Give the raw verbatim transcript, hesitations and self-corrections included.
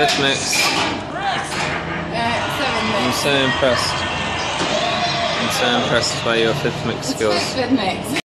Pitch mix. I'm so impressed. I'm so impressed by your fifth mix skills.